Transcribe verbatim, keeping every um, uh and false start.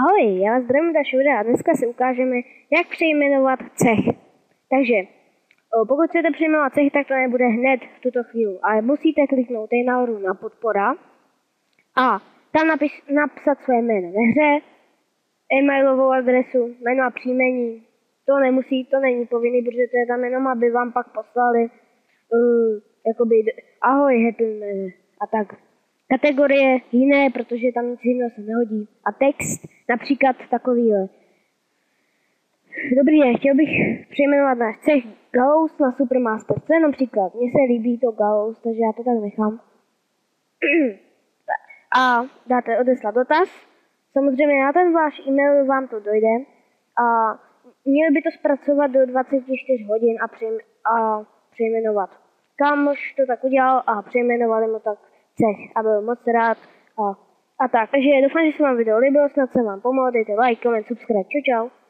Ahoj, já vás zdravím Dašura a dneska si ukážeme, jak přejmenovat cech. Takže pokud chcete přejmenovat cech, tak to nebude hned v tuto chvíli, ale musíte kliknout tady nahoru na podpora a tam napiš, napsat své jméno ve hře, e-mailovou adresu, jméno a příjmení. To nemusí, to není povinný, protože to je tam jenom, aby vám pak poslali uh, jakoby ahoj, happy a tak. Kategorie jiné, protože tam nic jiného se nehodí. A text například takovýhle. Dobrý den, chtěl bych přejmenovat náš cech Gallows na Supermaster. Co je například? Mně se líbí to Gallows, takže já to tak nechám. A dáte odeslat dotaz. Samozřejmě na ten váš e-mail vám to dojde. A měli by to zpracovat do dvaceti čtyř hodin a, přejm a přejmenovat. Kámoš to tak udělal a přejmenovali mu tak cech a byl moc rád a, a tak. Takže doufám, že se vám video líbilo, snad jsem vám pomohl, dejte like, koment, subscribe, čau čau.